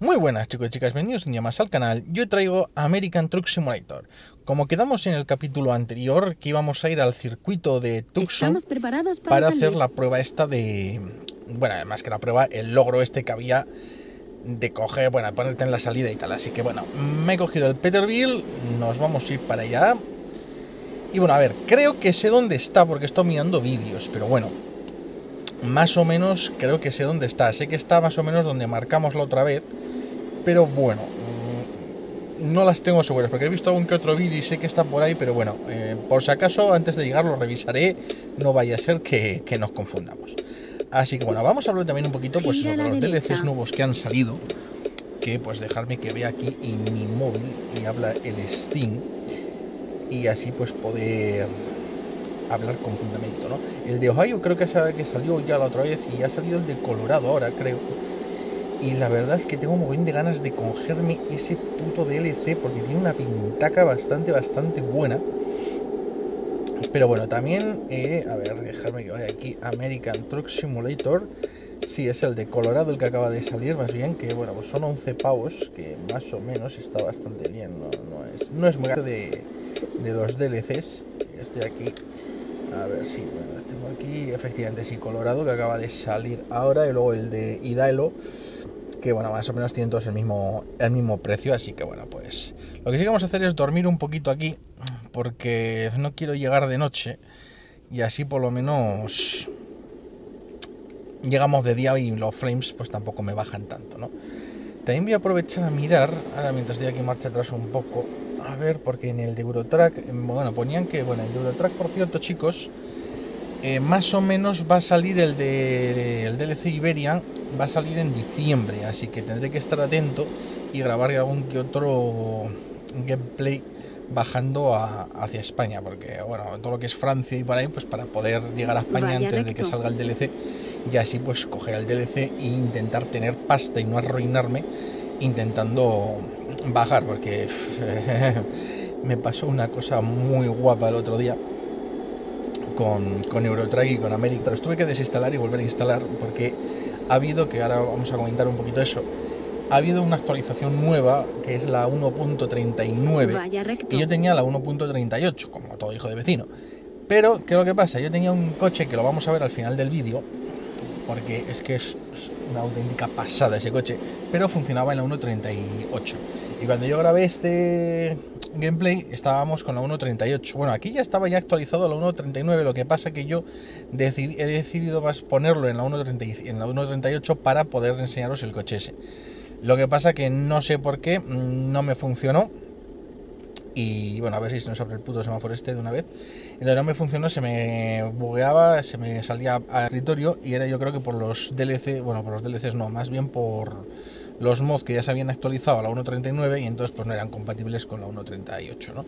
Muy buenas chicos y chicas, bienvenidos un día más al canal. Yo traigo American Truck Simulator. Como quedamos en el capítulo anterior, que íbamos a ir al circuito de Tucson para hacer la prueba esta de... Bueno, además que la prueba, el logro este que había de coger, bueno, ponerte en la salida y tal. Así que bueno, me he cogido el Peterbilt, nos vamos a ir para allá. Y bueno, a ver, creo que sé dónde está porque estoy mirando vídeos, pero bueno, más o menos creo que sé dónde está. Sé que está más o menos donde marcamos la otra vez. Pero bueno, no las tengo seguras, porque he visto algún que otro vídeo y sé que está por ahí, pero bueno, por si acaso, antes de llegar lo revisaré, no vaya a ser que nos confundamos. Así que bueno, vamos a hablar también un poquito pues, sobre los DLCs nuevos que han salido, que pues dejarme que vea aquí en mi móvil y habla el Steam, y así pues poder hablar con fundamento, ¿no? El de Ohio creo que salió ya la otra vez, y ha salido el de Colorado ahora, creo. Y la verdad es que tengo un montón de ganas de cogerme ese puto DLC porque tiene una pintaca bastante buena. Pero bueno, también, a ver, dejarme que vaya aquí, American Truck Simulator. Sí, es el de Colorado el que acaba de salir, más bien, que bueno, pues son 11 pavos, que más o menos está bastante bien. No es muy caro de los DLCs. Estoy aquí, a ver si, sí, bueno, tengo aquí, efectivamente, sí, Colorado que acaba de salir ahora, y luego el de Idaho, que bueno, más o menos tienen todos el mismo precio, así que bueno, pues lo que sí que vamos a hacer es dormir un poquito aquí, porque no quiero llegar de noche, y así por lo menos llegamos de día y los frames pues tampoco me bajan tanto, ¿no? También voy a aprovechar a mirar, ahora mientras estoy aquí marcha atrás un poco, a ver, porque en el de Euro Truck, bueno, ponían que, bueno, el de Euro Truck, por cierto, chicos, más o menos va a salir el DLC Iberia, va a salir en diciembre, así que tendré que estar atento y grabar algún que otro gameplay bajando hacia España, porque bueno, todo lo que es Francia y para ahí, pues para poder llegar a España antes de que salga el DLC, y así pues coger el DLC e intentar tener pasta y no arruinarme intentando bajar, porque me pasó una cosa muy guapa el otro día con Euro Truck y con América, pero tuve que desinstalar y volver a instalar porque ha habido, que ahora vamos a comentar un poquito eso, ha habido una actualización nueva que es la 1.39 y yo tenía la 1.38 como todo hijo de vecino, pero ¿qué es lo que pasa? Yo tenía un coche que lo vamos a ver al final del vídeo porque es que es una auténtica pasada ese coche, pero funcionaba en la 1.38 y cuando yo grabé este gameplay estábamos con la 1.38. bueno, aquí ya estaba ya actualizado la 1.39, lo que pasa que yo he decidido más ponerlo en la 1.38 para poder enseñaros el coche ese. Lo que pasa que no sé por qué no me funcionó y bueno, a ver si se nos abre el puto semáforo este de una vez. Entonces no me funcionó, se me bugueaba, se me salía a escritorio y era, yo creo que por los DLC, bueno, por los DLCs no, más bien por los mods que ya se habían actualizado a la 1.39 y entonces pues no eran compatibles con la 1.38, ¿no?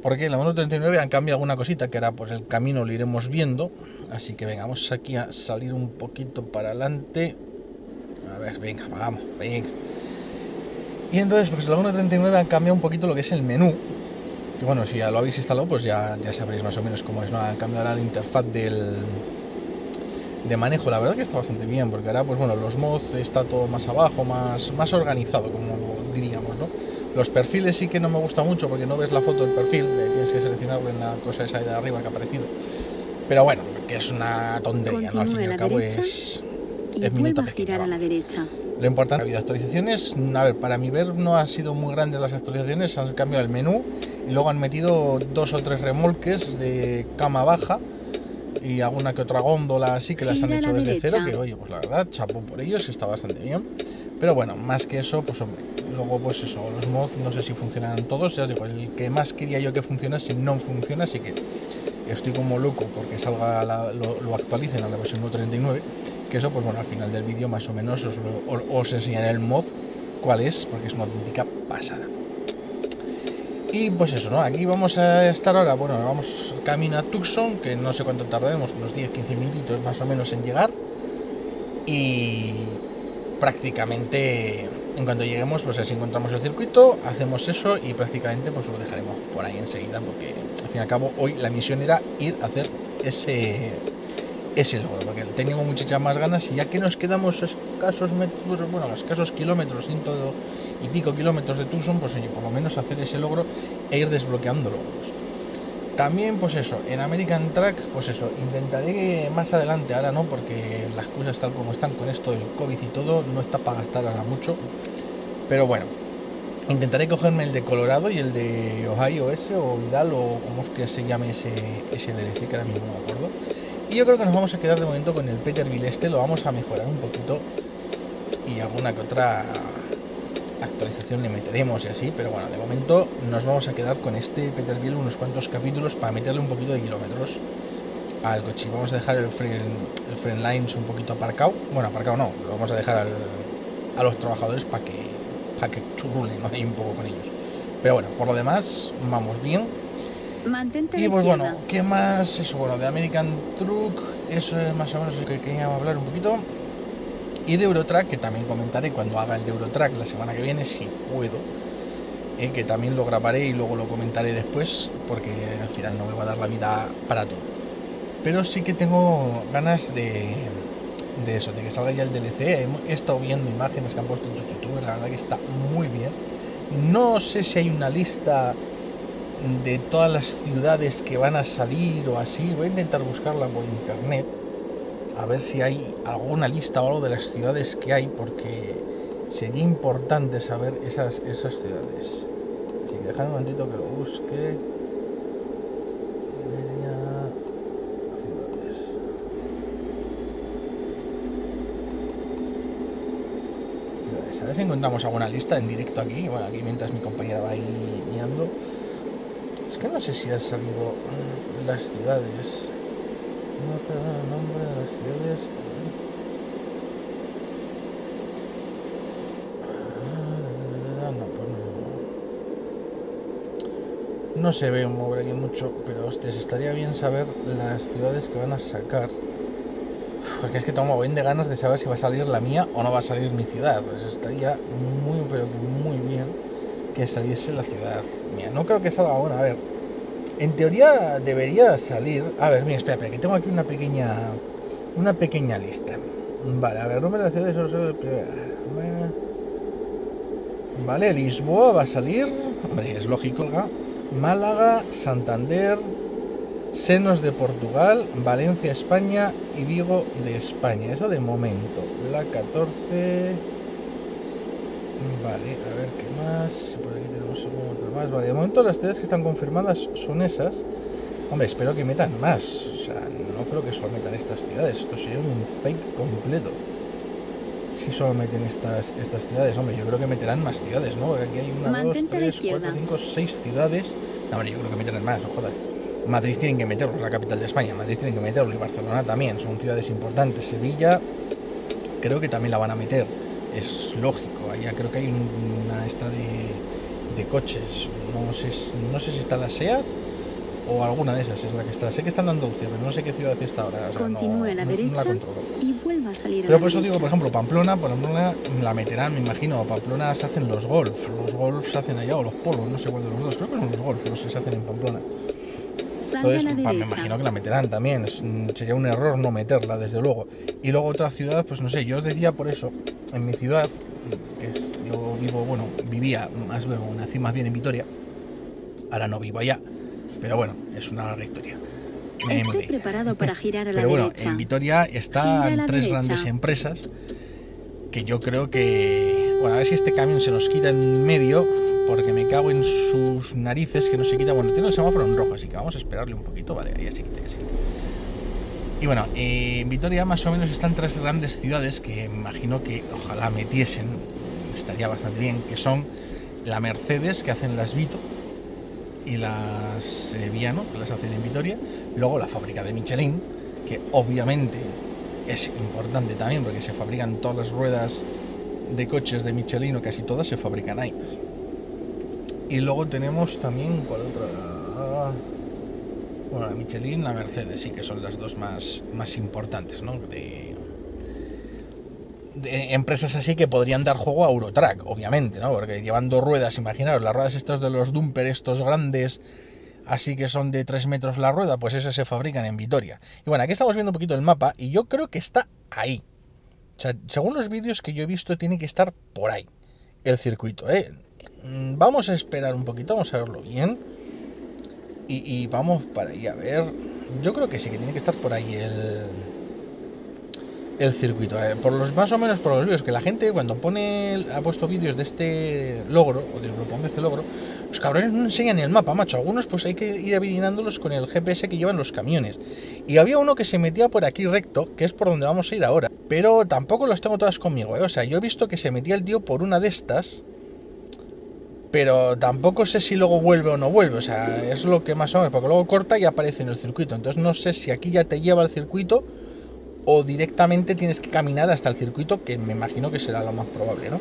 Porque en la 1.39 han cambiado alguna cosita que era, pues el camino lo iremos viendo, así que venga, vamos aquí a salir un poquito para adelante, a ver, venga, vamos, venga. Y entonces pues en la 1.39 han cambiado un poquito lo que es el menú, que bueno, si ya lo habéis instalado pues ya sabréis más o menos cómo es, ¿no? Han cambiado la interfaz de manejo, la verdad que está bastante bien, porque ahora, pues bueno, los mods está todo más abajo, más organizado, como diríamos, ¿no? Los perfiles sí que no me gusta mucho, porque no ves la foto del perfil, tienes que seleccionarlo en la cosa esa de arriba que ha aparecido. Pero bueno, que es una tontería, ¿no? Al fin y al cabo es minuta pequeña, va. Lo importante, ha habido actualizaciones, a ver, para mi ver no han sido muy grandes las actualizaciones, han cambiado el menú, y luego han metido 2 o 3 remolques de cama baja, y alguna que otra góndola así que las han hecho desde cero, que oye, pues la verdad, chapó por ellos, está bastante bien. Pero bueno, más que eso, pues hombre, luego pues eso, los mods no sé si funcionan todos, ya os digo, el que más quería yo que funcionase no funciona, así que estoy como loco porque salga lo actualicen a la versión 1.39, que eso pues bueno, al final del vídeo más o menos os enseñaré el mod, cuál es, porque es una auténtica pasada. Y pues eso, ¿no? Aquí vamos a estar ahora, bueno, vamos camino a Tucson, que no sé cuánto tardaremos, unos 10-15 minutitos más o menos en llegar. Y prácticamente, en cuanto lleguemos, pues así encontramos el circuito, hacemos eso y prácticamente pues lo dejaremos por ahí enseguida, porque al fin y al cabo hoy la misión era ir a hacer ese logro, porque teníamos muchas más ganas. Y ya que nos quedamos escasos metros, bueno, escasos kilómetros, 100 y pico kilómetros de Tucson, pues oye, por lo menos hacer ese logro e ir desbloqueando logros. También, pues eso, en American Truck, pues eso, intentaré más adelante, ahora no, porque las cosas tal como están con esto del COVID y todo, no está para gastar ahora mucho. Pero bueno, intentaré cogerme el de Colorado y el de Ohio ese, o Vidal, o como hostia se llame ese DLC, que ahora mismo no me acuerdo. Y yo creo que nos vamos a quedar de momento con el Peterbilt este, lo vamos a mejorar un poquito y alguna que otra actualización le meteremos y así, pero bueno, de momento nos vamos a quedar con este Peterbilt unos cuantos capítulos para meterle un poquito de kilómetros al coche. Vamos a dejar el Freightliner un poquito aparcado, bueno, aparcado no, lo vamos a dejar a los trabajadores para que churrulen, ¿no?, ahí un poco con ellos. Pero bueno, por lo demás, vamos bien. Mantente y pues bueno, ¿qué más? Eso, bueno, de American Truck, eso es más o menos lo que queríamos hablar un poquito. Y de Euro Truck, que también comentaré cuando haga el de Euro Truck la semana que viene, si puedo, que también lo grabaré y luego lo comentaré después, porque al final no me va a dar la vida para todo. Pero sí que tengo ganas de eso, de que salga ya el DLC. He estado viendo imágenes que han puesto en otros youtubers, la verdad que está muy bien. No sé si hay una lista de todas las ciudades que van a salir o así, voy a intentar buscarla por internet, a ver si hay alguna lista o algo de las ciudades que hay, porque sería importante saber esas ciudades. Así que dejad un momentito que lo busque. Iberia, ciudades. Ciudades. A ver si encontramos alguna lista en directo aquí. Bueno, aquí mientras mi compañera va ahí guiando. Es que no sé si han salido las ciudades. No te da el nombre de las ciudades. No se ve un mover aquí mucho, pero hostias, estaría bien saber las ciudades que van a sacar. Porque es que tengo bien de ganas de saber si va a salir la mía o no va a salir mi ciudad. Pues estaría muy, pero que muy bien que saliese la ciudad mía. No creo que salga una, a ver. En teoría debería salir. A ver, mira, espera, que tengo aquí una pequeña lista. Vale, a ver, nombre de la ciudad de primero. Vale, Lisboa va a salir. Hombre, es lógico, ¿no? Málaga, Santander, Senos de Portugal, Valencia, España y Vigo de España. Eso de momento. La 14. Vale, a ver qué más. Por aquí tenemos otra más. Vale, de momento las ciudades que están confirmadas son esas. Hombre, espero que metan más. O sea, no creo que solo metan estas ciudades. Esto sería un fake completo. Si solo meten estas ciudades. Hombre, yo creo que meterán más ciudades, ¿no? Porque aquí hay una, mantente 2, 3, 4, 5, 6 ciudades. No, hombre, yo creo que meterán más, no jodas. Madrid tienen que meterlo, es la capital de España. Madrid tienen que meterlo y Barcelona también. Son ciudades importantes. Sevilla creo que también la van a meter. Es lógico, allá creo que hay una esta de coches, no sé si está la SEAT o alguna de esas es la que está, sé que está en Andalucía, pero no sé qué ciudad está ahora, o sea, continúa a la derecha y vuelva a salir, pero por eso digo, por ejemplo, Pamplona la meterán, me imagino. Pamplona se hacen los golf se hacen allá, o los polos, no sé cuál de los dos, creo que son los golf los que se hacen en Pamplona. Entonces, me imagino que la meterán también. Sería un error no meterla, desde luego. Y luego otra ciudad, pues no sé, yo os decía por eso, en mi ciudad, que es, yo vivo, bueno, vivía, más bien, nací más bien en Vitoria, ahora no vivo allá, pero bueno, es una larga historia. Estoy preparado para girar a la derecha. Pero bueno, en Vitoria están tres grandes empresas que yo creo que... Bueno, a ver si este camión se nos quita en medio, porque me cago en sus narices que no se quita. Bueno, tiene el semáforo en rojo, así que vamos a esperarle un poquito. Vale, ahí ya se quita, ya se quita. Y bueno, en Vitoria más o menos están tres grandes ciudades que imagino que ojalá metiesen, estaría bastante bien, que son la Mercedes, que hacen las Vito, y las Viano, que las hacen en Vitoria. Luego la fábrica de Michelin, que obviamente es importante también, porque se fabrican todas las ruedas de coches de Michelin, o casi todas se fabrican ahí. Y luego tenemos también, ¿cuál otra? Bueno, la Michelin, la Mercedes, sí que son las dos más importantes, ¿no? De empresas así que podrían dar juego a Euro Truck, obviamente, ¿no? Porque llevando ruedas, imaginaros, las ruedas estas de los dumper, estos grandes, así que son de 3 metros la rueda, pues esas se fabrican en Vitoria. Y bueno, aquí estamos viendo un poquito el mapa y yo creo que está ahí. O sea, según los vídeos que yo he visto, tiene que estar por ahí el circuito, ¿eh? Vamos a esperar un poquito, vamos a verlo bien. Y vamos para ahí a ver. Yo creo que sí, que tiene que estar por ahí el circuito. Por los más o menos por los vídeos que la gente cuando pone ha puesto vídeos de este logro o del grupo de este logro, los cabrones no enseñan el mapa, macho. Algunos pues hay que ir adivinándolos con el GPS que llevan los camiones. Y había uno que se metía por aquí recto, que es por donde vamos a ir ahora. Pero tampoco las tengo todas conmigo, ¿eh? O sea, yo he visto que se metía el tío por una de estas, pero tampoco sé si luego vuelve o no vuelve. O sea, es lo que más o menos, porque luego corta y aparece en el circuito. Entonces no sé si aquí ya te lleva al circuito o directamente tienes que caminar hasta el circuito, que me imagino que será lo más probable, ¿no?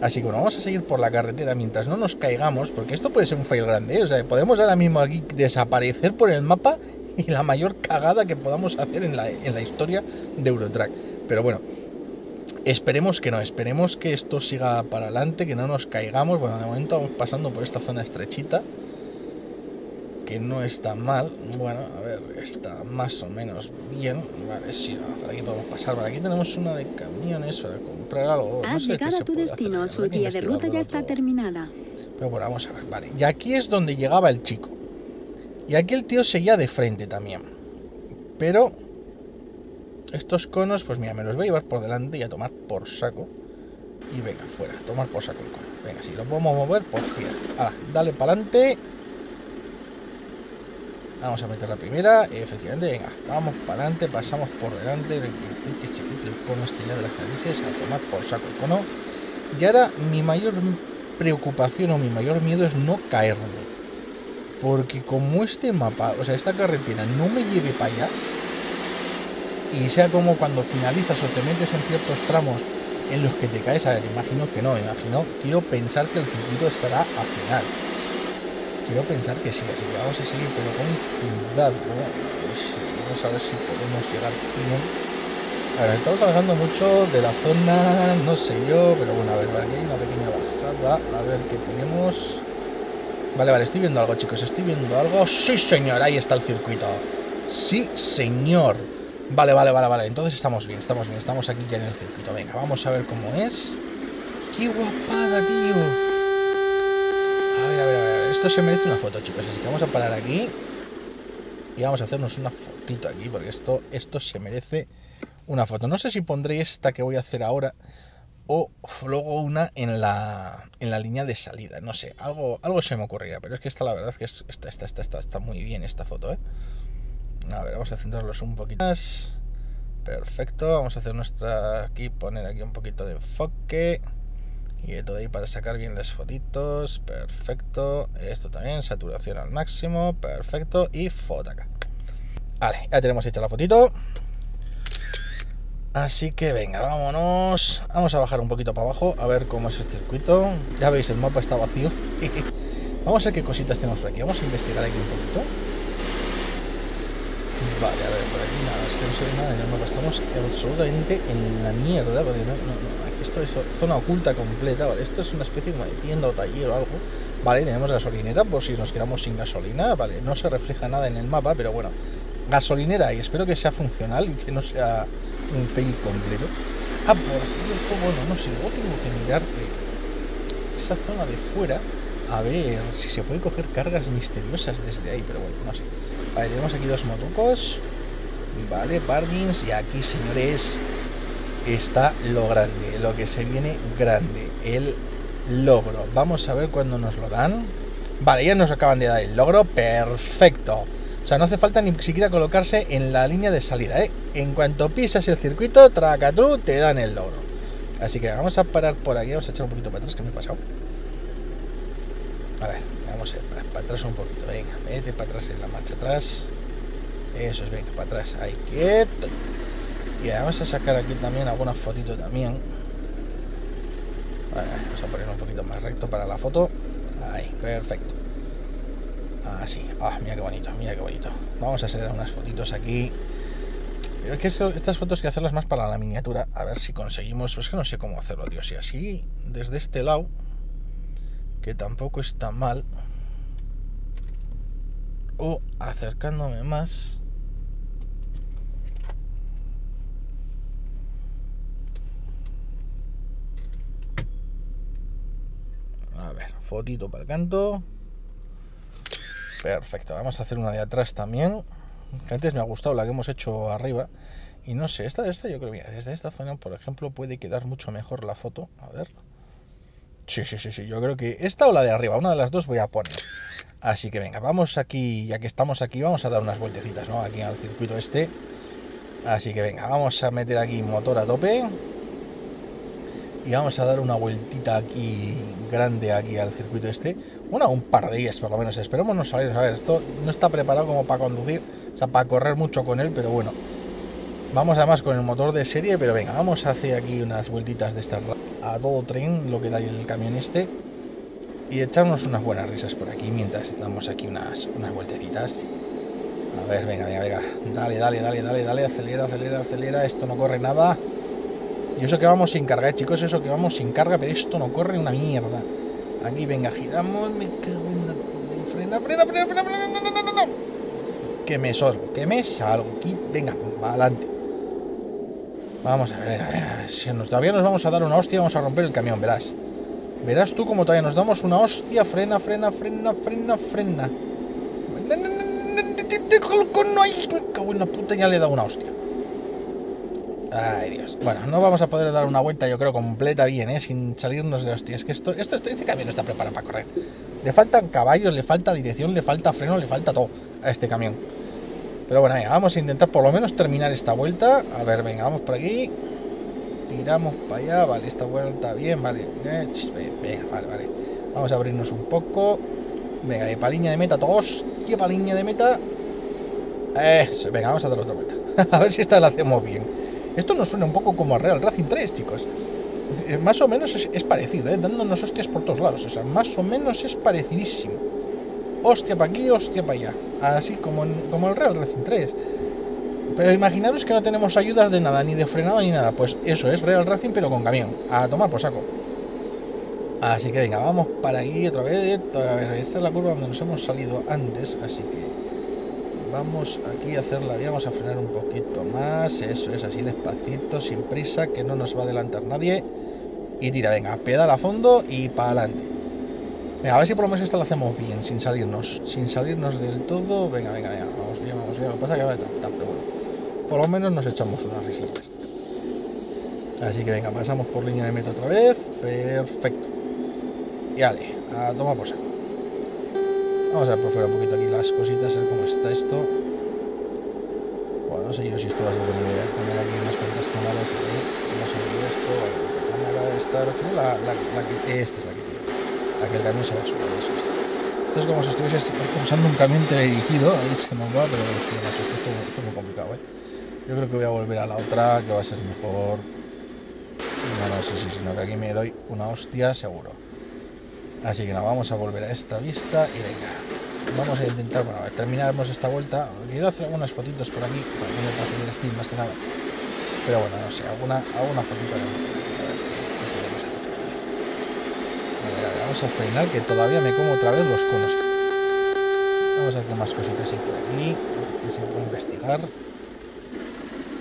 Así que bueno, vamos a seguir por la carretera mientras no nos caigamos, porque esto puede ser un fail grande, ¿eh? O sea, podemos ahora mismo aquí desaparecer por el mapa y la mayor cagada que podamos hacer en la historia de Euro Truck. Pero bueno, esperemos que no, esperemos que esto siga para adelante, que no nos caigamos. Bueno, de momento vamos pasando por esta zona estrechita, que no está mal. Bueno, a ver, está más o menos bien. Vale, sí, por aquí podemos pasar. Por aquí tenemos una de camiones para comprar algo. Has llegado a tu destino, su guía de ruta ya está terminada. Pero bueno, vamos a ver, vale. Y aquí es donde llegaba el chico. Y aquí el tío seguía de frente también. Pero estos conos, pues mira, me los voy a llevar por delante y a tomar por saco. Y venga, fuera, a tomar por saco el cono. Venga, si lo podemos mover, pues tira. Ah, dale para adelante. Vamos a meter la primera, efectivamente, venga, vamos para adelante, pasamos por delante, que se quite el cono este ya de las narices, a tomar por saco el cono. Y ahora mi mayor preocupación o mi mayor miedo es no caerme, porque como este mapa, o sea, esta carretera no me lleve para allá, y sea como cuando finalizas o te metes en ciertos tramos en los que te caes, a ver, imagino que no, quiero pensar que el circuito estará al final. Quiero pensar que sí, así que vamos a seguir, pero con cuidado, ¿no? Pues, vamos a ver si podemos llegar bien. A ver, estamos trabajando mucho de la zona, no sé yo, pero bueno, a ver, vale, aquí hay una pequeña bajada, a ver qué tenemos. Vale, vale, estoy viendo algo, chicos, estoy viendo algo. ¡Sí, señor! Ahí está el circuito. ¡Sí, señor! Vale, vale, vale, vale, entonces estamos bien, estamos bien, estamos aquí ya en el circuito. Venga, vamos a ver cómo es. ¡Qué guapada, tío! Esto se merece una foto, chicos, así que vamos a parar aquí y vamos a hacernos una fotito aquí, porque esto se merece una foto. No sé si pondré esta que voy a hacer ahora o luego una en la línea de salida, no sé, algo se me ocurrirá, pero es que esta la verdad es que está muy bien esta foto, ¿eh? A ver, vamos a centrarlos un poquito más. Perfecto, vamos a hacer nuestra aquí, poner aquí un poquito de enfoque. Y de todo ahí para sacar bien las fotitos. Perfecto. Esto también, saturación al máximo. Perfecto. Y foto acá. Vale, ya tenemos hecha la fotito. Así que venga, vámonos. Vamos a bajar un poquito para abajo. A ver cómo es el circuito. Ya veis, el mapa está vacío. Vamos a ver qué cositas tenemos por aquí. Vamos a investigar aquí un poquito. Vale, a ver, por aquí nada, es que no se ve nada en el mapa. Estamos absolutamente en la mierda, porque no. Esto es zona oculta completa, vale, esto es una especie como de tienda o taller o algo. Vale, tenemos gasolinera por si nos quedamos sin gasolina, vale, no se refleja nada en el mapa, pero bueno, gasolinera, y espero que sea funcional y que no sea un fail completo. Ah, por cierto, bueno, no sé, luego tengo que mirar esa zona de fuera, a ver si se puede coger cargas misteriosas desde ahí, pero bueno, no sé. Vale, tenemos aquí dos motucos, vale, parkings, y aquí, señores, está lo grande, lo que se viene grande, el logro. Vamos a ver cuándo nos lo dan. Vale, ya nos acaban de dar el logro. Perfecto. O sea, no hace falta ni siquiera colocarse en la línea de salida, ¿eh? En cuanto pisas el circuito, tracatru, te dan el logro. Así que vamos a parar por aquí. Vamos a echar un poquito para atrás, que me he pasado. A ver, vamos a ir para atrás un poquito. Venga, vete para atrás en la marcha atrás. Eso es, venga, para atrás. Ahí, quieto. Y vamos a sacar aquí también algunas fotitos también. Vale, vamos a poner un poquito más recto para la foto. Ahí, perfecto. Así, ah, mira qué bonito, mira qué bonito. Vamos a hacer unas fotitos aquí. Pero es que estas fotos hay que hacerlas más para la miniatura. A ver si conseguimos, es que no sé cómo hacerlo, tío. Si así, desde este lado, que tampoco está mal. o acercándome más. A ver, fotito para el canto. Perfecto, vamos a hacer una de atrás también. Que antes me ha gustado la que hemos hecho arriba. Y no sé, esta yo creo, mira, desde esta zona, por ejemplo, puede quedar mucho mejor la foto. A ver. Sí, yo creo que esta o la de arriba, una de las dos voy a poner. Así que venga, vamos aquí, ya que estamos aquí, vamos a dar unas vueltecitas, ¿no? Aquí al circuito este. Así que venga, vamos a meter aquí motor a tope. Y vamos a dar una vueltita aquí, grande aquí al circuito este. Un par de días por lo menos, esperemos no salirnos. A ver, esto no está preparado como para conducir, o sea, para correr mucho con él, pero bueno. Vamos además con el motor de serie, pero venga, vamos a hacer aquí unas vueltitas de estas a todo tren, lo que da el camión este, y echarnos unas buenas risas por aquí mientras damos aquí unas vueltecitas. A ver, venga, dale, acelera, esto no corre nada. Y eso que vamos sin carga, chicos, eso que vamos sin carga, pero esto no corre una mierda. Aquí, venga, giramos, me cago en la... frena, no. Que me sorbo, que me salgo, venga, para adelante. Vamos a ver, si todavía nos vamos a dar una hostia, vamos a romper el camión, verás. Verás tú como todavía nos damos una hostia. Frena. Me cago en la puta, ya le he dado una hostia. Ay, Dios. Bueno, no vamos a poder dar una vuelta, yo creo, completa bien, sin salirnos de hostia. Es que este camión no está preparado para correr. Le faltan caballos, le falta dirección, le falta freno, le falta todo a este camión. Pero bueno, venga, vamos a intentar por lo menos terminar esta vuelta. A ver, venga, vamos por aquí. Tiramos para allá, vale, esta vuelta bien, vale. Venga, vale. Vamos a abrirnos un poco. Venga, y para línea de meta, todos. Y para línea de meta. Eso, venga, vamos a dar otra vuelta. A ver si esta la hacemos bien. Esto nos suena un poco como a Real Racing 3, chicos. Más o menos es parecido, dándonos hostias por todos lados. O sea, más o menos es parecidísimo. Hostia para aquí, hostia para allá. Así como el Real Racing 3. Pero imaginaros que no tenemos ayudas de nada, ni de frenado ni nada. Pues eso es Real Racing, pero con camión. A tomar por saco. Así que venga, vamos para aquí otra vez. A ver, esta es la curva donde nos hemos salido antes. Así que vamos aquí a hacer la vía. Vamos a frenar un poquito más. Eso es, así despacito, sin prisa, que no nos va a adelantar nadie. Y tira, venga, pedal a fondo y para adelante. Venga, a ver si por lo menos esta la hacemos bien, sin salirnos del todo. Venga, vamos bien. Lo que pasa es que ahora está, pero bueno. Por lo menos nos echamos unas risas. Así que venga, pasamos por línea de meta otra vez. Perfecto. Y dale, a tomar por saco. Vamos a ver por fuera un poquito aquí las cositas, a ver cómo está esto. Bueno, no sé yo si esto va a ser buena idea. Poner aquí unas cuantas cámaras aquí. No sé yo esto. Cámara esta, la que esta es la que tiene. A que el camión se va a subir. Esto es como si estuviese usando un camión teledirigido. Ahí se nos va, pero esto es muy complicado, ¿eh? Yo creo que voy a volver a la otra, que va a ser mejor. No, sí, sino que aquí me doy una hostia seguro. Así que no, vamos a volver a esta vista y venga. Vamos a intentar, bueno, terminarnos esta vuelta. Quiero hacer algunas fotitos por aquí, para que no pueda subir Steam más que nada. Pero bueno, no sé, alguna fotita de... Vamos a frenar, que todavía me como otra vez los conos. Vamos a hacer más cositas por aquí, que se puede investigar.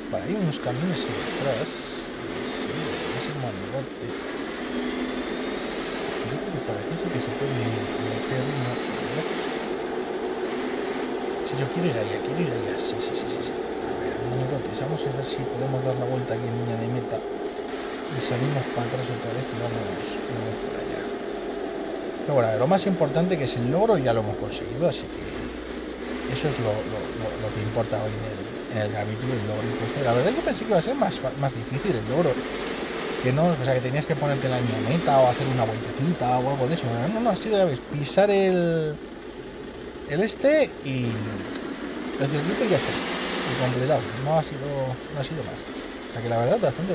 Vale, hay unos camiones ahí atrás. Ese manogote. Yo creo que para aquí sí que se puede meter una. Si yo quiero ir allá. Sí. A ver, manogotes, vamos a ver si podemos dar la vuelta aquí en línea de meta. Y salimos para atrás otra vez y vamos por allá. Pero bueno, a ver, lo más importante que es el logro ya lo hemos conseguido, así que eso es lo que importa hoy en el capítulo, el logro. Pues la verdad es que pensé que iba a ser más difícil el logro, que no, o sea, que tenías que ponerte la línea meta o hacer una vueltecita o algo de eso. No, ha sido, ya ves, pisar el este y el circuito y ya está, y completado, no ha sido más. O sea que la verdad bastante.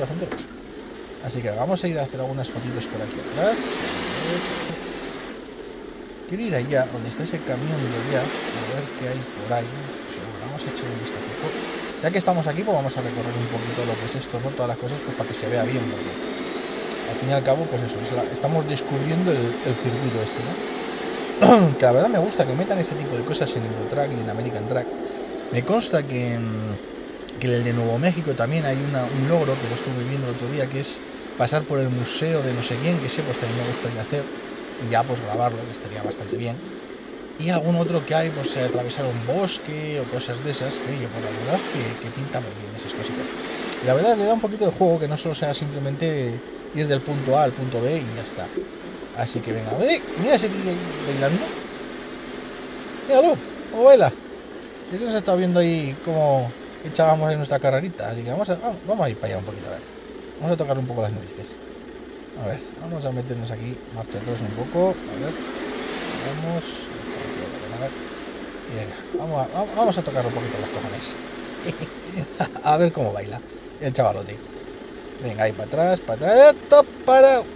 Así que vamos a ir a hacer algunas fotitos por aquí atrás. Quiero ir allá, donde está ese camión de allá, a ver qué hay por ahí. Vamos a echar un vistazo. Ya que estamos aquí, pues vamos a recorrer un poquito lo que es esto, ¿no? Todas las cosas, pues para que se vea bien, porque al fin y al cabo, pues eso, estamos descubriendo el circuito este, ¿no? que la verdad me gusta que metan este tipo de cosas en Euro Truck y en American Truck. Me consta que en el de Nuevo México también hay un logro que lo estuve viendo el otro día, que es pasar por el museo de no sé quién, que sé, pues también me gustaría hacer, y ya pues grabarlo, que estaría bastante bien. Y algún otro que hay, pues atravesar un bosque o cosas de esas, que yo por la verdad que pinta muy bien esas cositas. La verdad le da un poquito de juego, que no solo sea simplemente ir del punto A al punto B y ya está. Así que venga, mira ese tío bailando. Míralo, abuela. Eso nos ha estado viendo ahí como echábamos en nuestra carrerita. Así que vamos a ir para allá un poquito, a ver. Vamos a tocar un poco las narices. A ver, vamos a meternos aquí, marcha todos un poco. A ver, vamos. Venga, vamos a tocar un poquito los cojones. A ver cómo baila el chavalote. Venga, ahí para atrás. ¡Top! ¡Para! Bueno,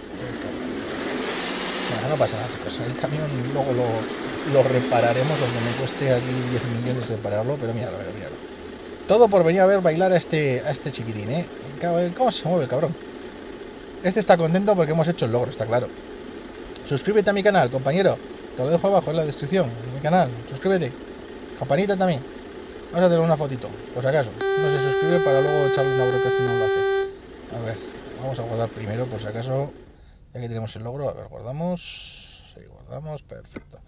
no pasa nada, chicos. El camión luego lo repararemos, aunque me cueste aquí 10 millones repararlo. Pero míralo. Todo por venir a ver bailar a este chiquitín, ¿eh? ¿Cómo se mueve el cabrón? Este está contento porque hemos hecho el logro, está claro. Suscríbete a mi canal, compañero. Te lo dejo abajo en la descripción de mi canal. Suscríbete. Campanita también. Vamos a tener una fotito, por si acaso. No se suscribe para luego echarle una broca si no lo hace. A ver, vamos a guardar primero, por si acaso. Ya que tenemos el logro, a ver, guardamos. Sí, guardamos, perfecto.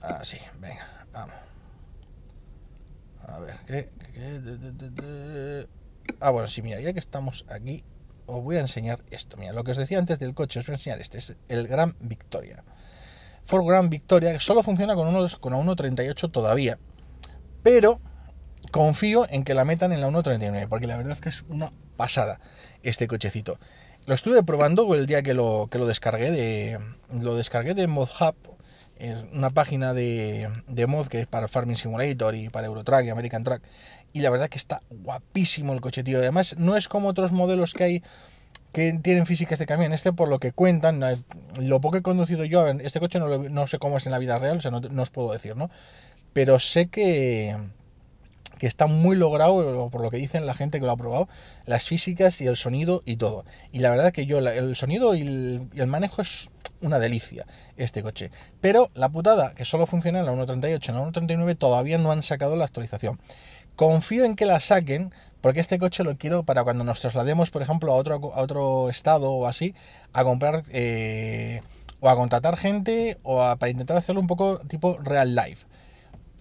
Así, venga, vamos. A ver, ¿qué? Ah, bueno, sí, mira, ya que estamos aquí, os voy a enseñar esto. Mira, lo que os decía antes del coche, os voy a enseñar este. Es el Grand Victoria. Ford Grand Victoria, que solo funciona con la 1.38 todavía, pero confío en que la metan en la 1.39, porque la verdad es que es una pasada este cochecito. Lo estuve probando el día que lo descargué de ModHub, una página de mod que es para Farming Simulator y para Euro Truck y American Truck, y la verdad que está guapísimo el coche, tío. Además no es como otros modelos que hay que tienen físicas de camión. Este, por lo que cuentan, lo poco que he conducido yo, este coche no sé cómo es en la vida real, o sea, no os puedo decir, ¿no? Pero sé que está muy logrado, por lo que dicen la gente que lo ha probado, las físicas y el sonido y todo. Y la verdad que el sonido y el manejo es una delicia este coche. Pero la putada, que solo funciona en la 1.38, en la 1.39 todavía no han sacado la actualización. Confío en que la saquen, porque este coche lo quiero para cuando nos traslademos, por ejemplo, a otro estado o así, a comprar o a contratar gente, o para intentar hacerlo un poco tipo real life.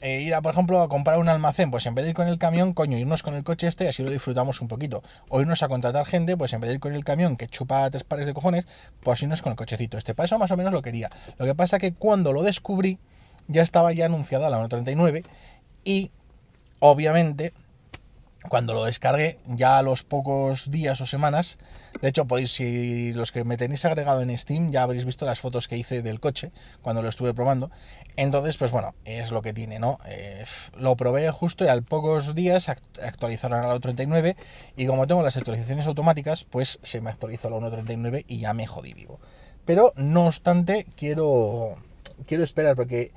Ir a, por ejemplo, a comprar un almacén, pues en vez de ir con el camión, coño, irnos con el coche este, así lo disfrutamos un poquito. O irnos a contratar gente, pues en vez de ir con el camión que chupa tres pares de cojones, pues irnos con el cochecito. Este paso más o menos lo quería. Lo que pasa que cuando lo descubrí, ya estaba ya anunciada la 1.39 y, obviamente, cuando lo descargué, ya a los pocos días o semanas, de hecho podéis, si los que me tenéis agregado en Steam, ya habréis visto las fotos que hice del coche cuando lo estuve probando. Entonces, pues bueno, es lo que tiene, ¿no? Lo probé justo y al pocos días actualizaron a la 1.39 y como tengo las actualizaciones automáticas, pues se me actualizó a la 1.39 y ya me jodí vivo. Pero no obstante, quiero esperar porque...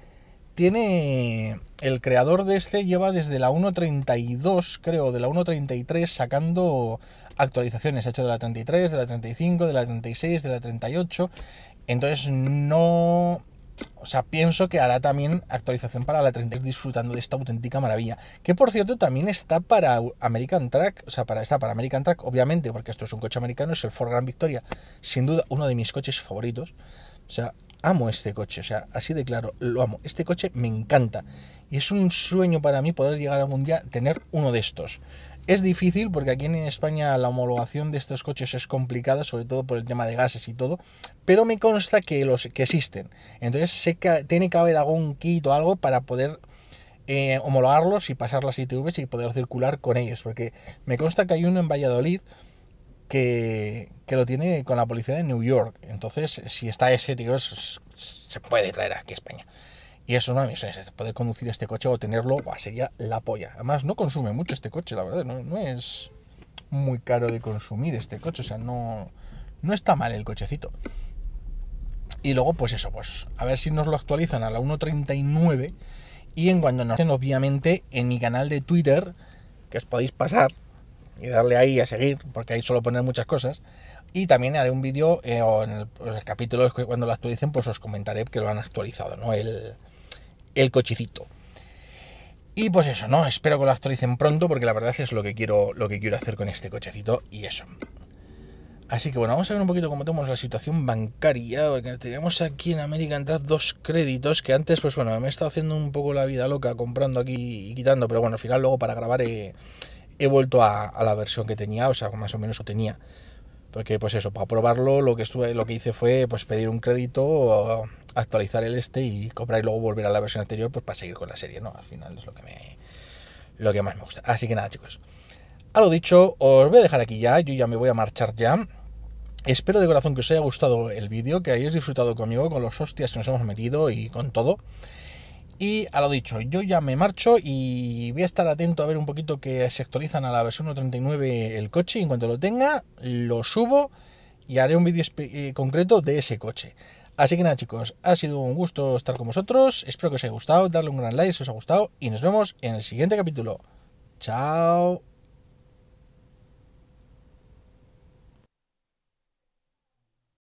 Tiene el creador de este, lleva desde la 1.32, creo, de la 1.33 sacando actualizaciones. Ha hecho de la 33, de la 35, de la 36, de la 38. Entonces no... O sea, pienso que hará también actualización para la 30, disfrutando de esta auténtica maravilla. Que, por cierto, también está para American Truck, o sea, está para American Truck, obviamente, porque esto es un coche americano, es el Ford Grand Victoria. Sin duda, uno de mis coches favoritos. O sea, amo este coche, o sea, así de claro, lo amo. Este coche me encanta. Y es un sueño para mí poder llegar algún día a tener uno de estos. Es difícil porque aquí en España la homologación de estos coches es complicada, sobre todo por el tema de gases y todo, pero me consta que los que existen. Entonces sé que tiene que haber algún kit o algo para poder homologarlos y pasar las ITVs y poder circular con ellos, porque me consta que hay uno en Valladolid que lo tiene con la policía de Nueva York. Entonces, si está ese, tío, se puede traer aquí a España. Y eso es una misión, es poder conducir este coche o tenerlo, sería la polla. Además, no consume mucho este coche, la verdad, no es muy caro de consumir este coche, o sea, no está mal el cochecito. Y luego, pues eso, pues a ver si nos lo actualizan a la 1.39 y en cuanto nos hacen, obviamente, en mi canal de Twitter, que os podéis pasar y darle ahí a seguir, porque ahí suelo poner muchas cosas, Y también haré un vídeo en el capítulo que cuando lo actualicen, pues os comentaré que lo han actualizado, ¿no? El cochecito. Y pues eso, ¿no? Espero que lo actualicen pronto, porque la verdad es lo que quiero hacer con este cochecito y eso. Así que bueno, vamos a ver un poquito cómo tenemos la situación bancaria, porque tenemos aquí en American Truck 2 créditos que antes, pues bueno, me he estado haciendo un poco la vida loca comprando aquí y quitando, pero bueno, al final luego para grabar he vuelto a la versión que tenía, o sea, más o menos lo tenía. Porque pues eso, para probarlo lo que hice fue pues pedir un crédito, actualizar el este y comprar y luego volver a la versión anterior pues para seguir con la serie, ¿no? Al final es lo que más me gusta. Así que nada, chicos. A lo dicho, os voy a dejar aquí ya, yo ya me voy a marchar ya. Espero de corazón que os haya gustado el vídeo, que hayáis disfrutado conmigo, con los hostias que nos hemos metido y con todo. Y a lo dicho, yo ya me marcho y voy a estar atento a ver un poquito que se actualizan a la versión 1.39 el coche, y en cuanto lo tenga, lo subo y haré un vídeo concreto de ese coche. Así que nada, chicos, ha sido un gusto estar con vosotros, espero que os haya gustado, darle un gran like si os ha gustado y nos vemos en el siguiente capítulo. Chao.